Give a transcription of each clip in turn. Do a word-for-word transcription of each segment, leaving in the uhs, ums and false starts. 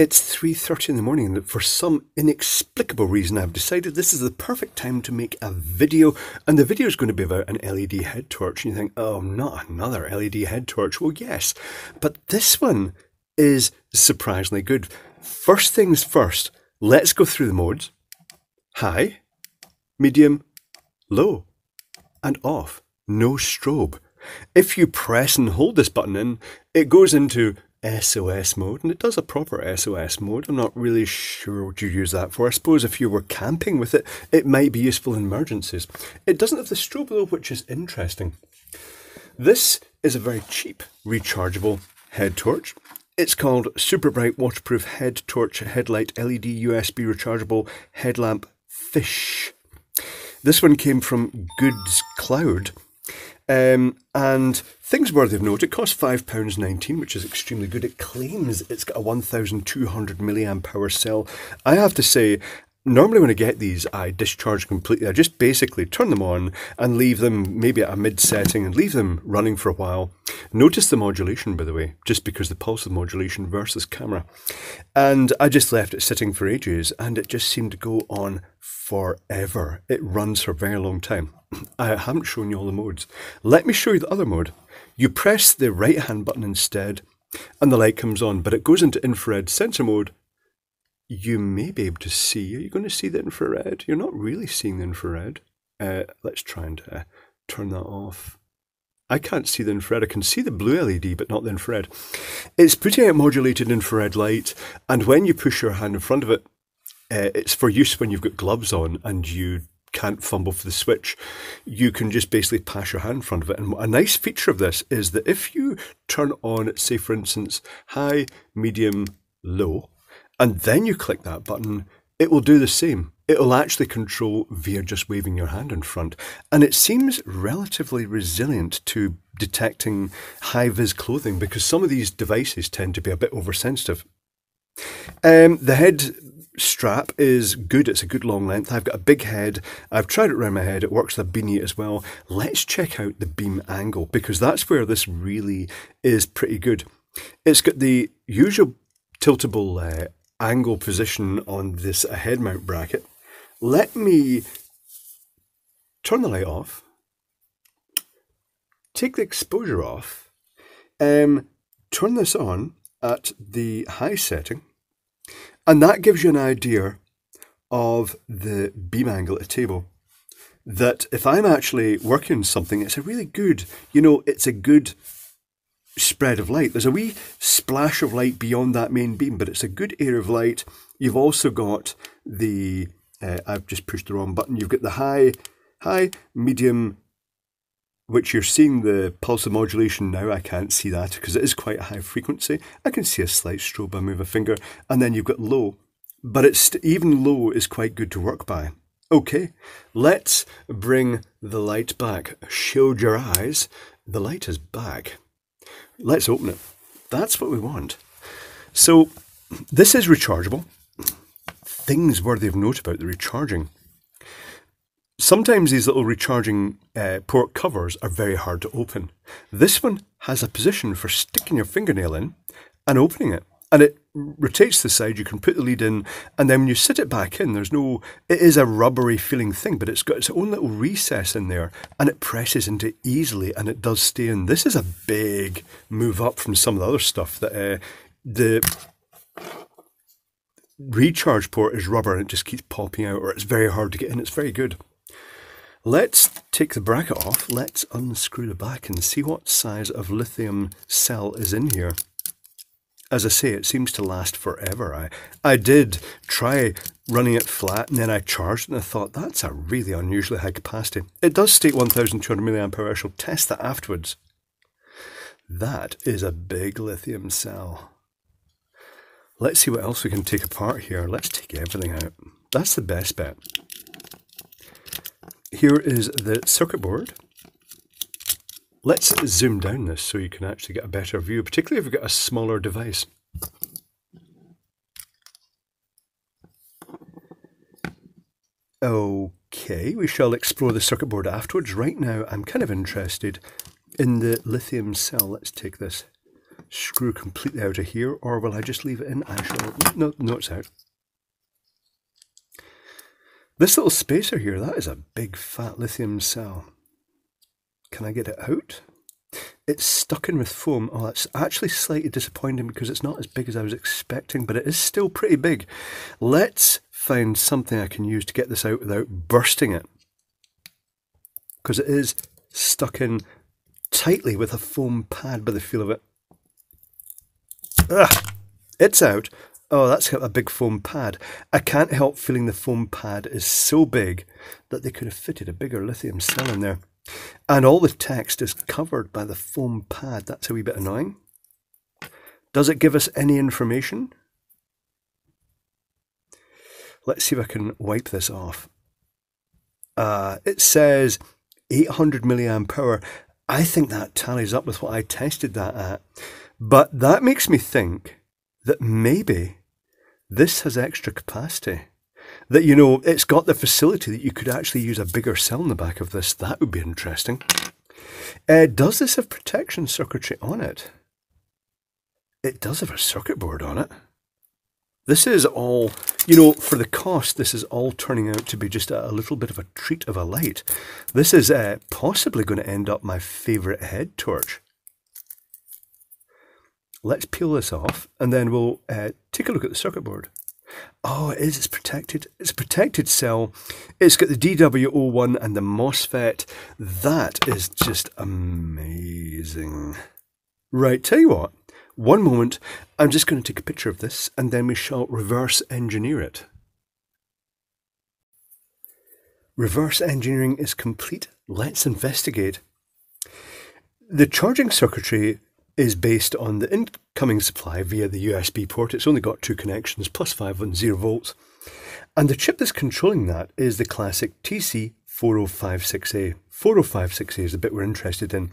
It's three thirty in the morning, and for some inexplicable reason I've decided this is the perfect time to make a video, and the video is going to be about an L E D head torch. And you think, oh, not another L E D head torch. Well, yes, but this one is surprisingly good. First things first, let's go through the modes. High, medium, low, and off. No strobe. If you press and hold this button in, it goes into S O S mode, and it does a proper S O S mode. I'm not really sure what you use that for. I suppose if you were camping with it, it might be useful in emergencies. It doesn't have the strobe though, which is interesting. This is a very cheap rechargeable head torch. It's called Super Bright Waterproof Head Torch Headlight L E D U S B Rechargeable Headlamp Fish. This one came from Goods Cloud. Um, and things worthy of note, it costs five pounds nineteen, which is extremely good. It claims it's got a one thousand two hundred milliamp hour cell. I have to say, normally when I get these, I discharge completely. I just basically turn them on and leave them maybe at a mid-setting and leave them running for a while. Notice the modulation, by the way, just because the pulse of modulation versus camera. And I just left it sitting for ages, and it just seemed to go on forever. It runs for a very long time. I haven't shown you all the modes. Let me show you the other mode. You press the right hand button instead and the light comes on, but it goes into infrared sensor mode. You may be able to see. Are you going to see the infrared? You're not really seeing the infrared. Uh, let's try and uh, turn that off. I can't see the infrared. I can see the blue L E D, but not the infrared. It's putting out modulated infrared light, and when you push your hand in front of it, uh, it's for use when you've got gloves on and you can't fumble for the switch. You can just basically pass your hand in front of it. And a nice feature of this is that if you turn on, say for instance, high, medium, low, and then you click that button, it will do the same. It will actually control via just waving your hand in front. And it seems relatively resilient to detecting high-vis clothing, because some of these devices tend to be a bit oversensitive. Um, the head strap is good. It's a good long length. I've got a big head. I've tried it around my head. It works with a beanie as well. Let's check out the beam angle, because that's where this really is pretty good. It's got the usual tiltable uh, angle position on this head mount bracket. Let me turn the light off, take the exposure off, um, turn this on at the high setting, and that gives you an idea of the beam angle at a table. That if I'm actually working on something, it's a really good, you know, it's a good spread of light. There's a wee splash of light beyond that main beam, but it's a good area of light. You've also got the, uh, I've just pushed the wrong button, you've got the high, high, medium, which you're seeing the pulse of modulation now. I can't see that because it is quite a high frequency. I can see a slight strobe, I move a finger, and then you've got low. But it's even low is quite good to work by. Okay, let's bring the light back. Shield your eyes. The light is back. Let's open it. That's what we want. So this is rechargeable. Things worthy of note about the recharging. Sometimes these little recharging uh, port covers are very hard to open. This one has a position for sticking your fingernail in and opening it. And it rotates the side, you can put the lead in, and then when you sit it back in, there's no, it is a rubbery feeling thing, but it's got its own little recess in there, and it presses into easily, and it does stay in. This is a big move up from some of the other stuff. That uh, the recharge port is rubber, and it just keeps popping out, or it's very hard to get in. It's very good. Let's take the bracket off, let's unscrew the back and see what size of lithium cell is in here. As I say, it seems to last forever. I, I did try running it flat, and then I charged it and I thought, that's a really unusually high capacity. It does state one thousand two hundred milliamp hour. I shall test that afterwards. That is a big lithium cell. Let's see what else we can take apart here. Let's take everything out. That's the best bet. Here is the circuit board. Let's zoom down this so you can actually get a better view, particularly if you've got a smaller device. Okay, we shall explore the circuit board afterwards. Right now, I'm kind of interested in the lithium cell. Let's take this screw completely out of here, or will I just leave it in? I shall. No, no, it's out. This little spacer here, that is a big fat lithium cell. Can I get it out? It's stuck in with foam. Oh, that's actually slightly disappointing because it's not as big as I was expecting, but it is still pretty big. Let's find something I can use to get this out without bursting it, because it is stuck in tightly with a foam pad by the feel of it. Ugh, it's out. Oh, that's got a big foam pad. I can't help feeling the foam pad is so big that they could have fitted a bigger lithium cell in there. And all the text is covered by the foam pad. That's a wee bit annoying. Does it give us any information? Let's see if I can wipe this off. Uh, it says eight hundred milliamp hour. I think that tallies up with what I tested that at. But that makes me think that maybe this has extra capacity. That, you know, it's got the facility that you could actually use a bigger cell in the back of this. That would be interesting. Uh, does this have protection circuitry on it? It does have a circuit board on it. This is all, you know, for the cost, this is all turning out to be just a, a little bit of a treat of a light. This is uh, possibly going to end up my favourite head torch. Let's peel this off and then we'll uh, take a look at the circuit board. Oh, it is. It's protected. It's a protected cell. It's got the D W zero one and the MOSFET. That is just amazing. Right, tell you what. One moment. I'm just going to take a picture of this and then we shall reverse engineer it. Reverse engineering is complete. Let's investigate. The charging circuitry is based on the incoming supply via the U S B port. It's only got two connections, plus five and zero volts. And the chip that's controlling that is the classic T C four oh five six A. four oh five six A is the bit we're interested in.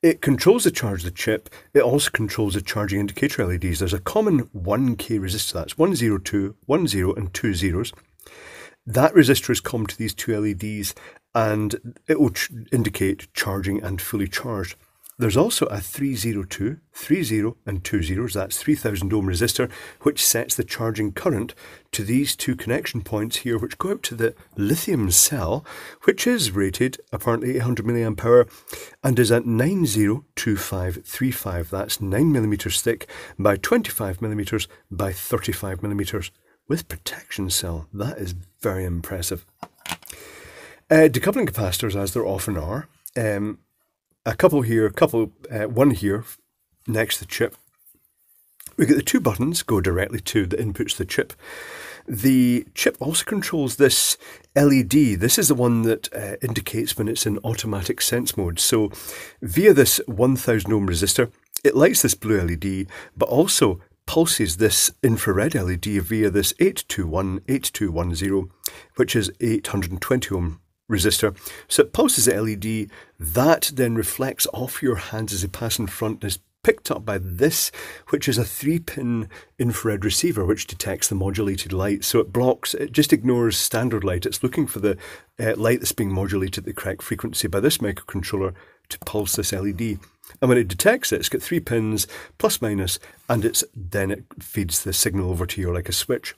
It controls the charge of the chip. It also controls the charging indicator L E Ds. There's a common one K resistor. That's one zero, two, one zero and two zeros. That resistor is common to these two L E Ds and it will ch indicate charging and fully charged. There's also a three zero two, three zero and two zeros, that's three thousand ohm resistor, which sets the charging current to these two connection points here, which go out to the lithium cell, which is rated apparently eight hundred milliamp hour and is at nine zero two five three five. That's nine millimeters thick by twenty-five millimeters by thirty-five millimeters with protection cell. That is very impressive. Uh, decoupling capacitors, as there often are, um, a couple here, a couple, uh, one here next to the chip. We get the two buttons go directly to the inputs of the chip. The chip also controls this L E D. This is the one that uh, indicates when it's in automatic sense mode. So via this one thousand ohm resistor, it lights this blue L E D, but also pulses this infrared L E D via this eight two one, eight two one zero, which is eight hundred twenty ohm resistor. So it pulses the L E D, that then reflects off your hands as they pass in front and is picked up by this, which is a three pin infrared receiver which detects the modulated light. So it blocks, it just ignores standard light. It's looking for the uh, light that's being modulated at the correct frequency by this microcontroller to pulse this L E D. And when it detects it, it's got three pins, plus minus, and it's then it feeds the signal over to you like a switch.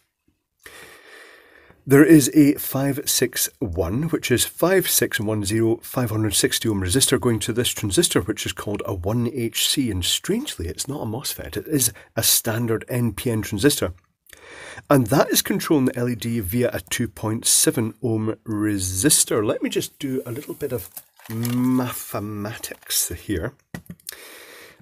There is a five six one, which is five six one zero, five hundred sixty ohm resistor going to this transistor, which is called a one H C, and strangely it's not a MOSFET, it is a standard N P N transistor. And that is controlling the L E D via a two point seven ohm resistor. Let me just do a little bit of mathematics here.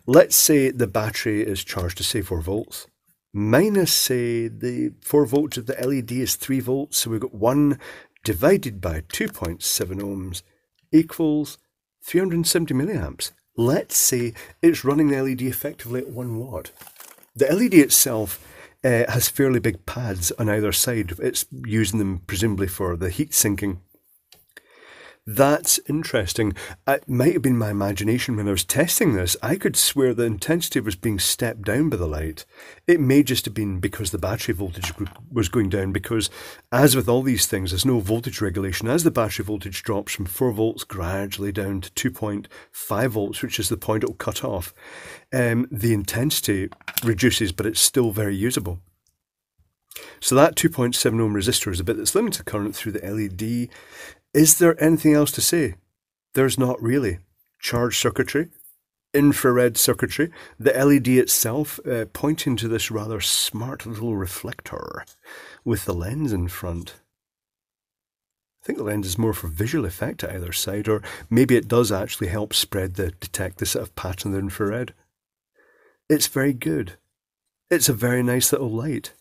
Let's say the battery is charged to say four volts. Minus, say, the four volts of the L E D is three volts, so we've got one divided by two point seven ohms equals three hundred seventy milliamps. Let's say it's running the L E D effectively at one watt. The L E D itself uh, has fairly big pads on either side. It's using them presumably for the heat sinking. That's interesting. It might have been my imagination when I was testing this. I could swear the intensity was being stepped down by the light. It may just have been because the battery voltage was going down, because as with all these things, there's no voltage regulation. As the battery voltage drops from four volts gradually down to two point five volts, which is the point it'll cut off, um, the intensity reduces, but it's still very usable. So that two point seven ohm resistor is the bit that's limited current through the L E D. Is there anything else to say? There's not really. Charge circuitry, infrared circuitry, the L E D itself uh, pointing to this rather smart little reflector with the lens in front. I think the lens is more for visual effect at either side, or maybe it does actually help spread the, detect the sort of pattern of the infrared. It's very good. It's a very nice little light.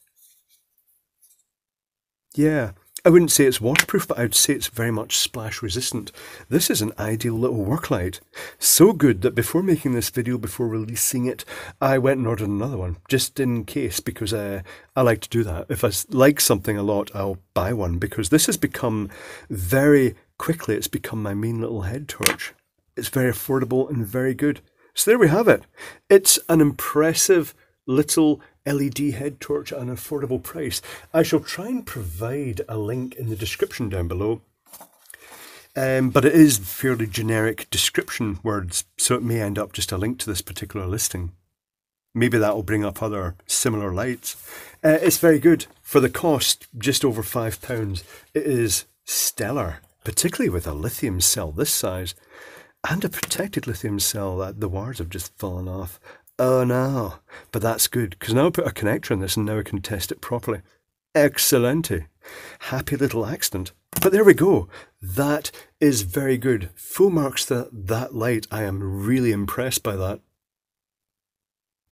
Yeah, I wouldn't say it's waterproof, but I'd say it's very much splash resistant. This is an ideal little work light. So good that before making this video, before releasing it, I went and ordered another one, just in case, because uh, I like to do that. If I like something a lot, I'll buy one, because this has become, very quickly, it's become my main little head torch. It's very affordable and very good. So there we have it. It's an impressive little L E D head torch at an affordable price. I shall try and provide a link in the description down below, um, but it is fairly generic description words, so it may end up just a link to this particular listing. Maybe that will bring up other similar lights. Uh, it's very good. For the cost, just over five pounds, it is stellar, particularly with a lithium cell this size, and a protected lithium cell that the wires have just fallen off. Oh no, but that's good, because now I put a connector in this and now I can test it properly. Excellente. Happy little accident. But there we go. That is very good. Full marks to that light. I am really impressed by that.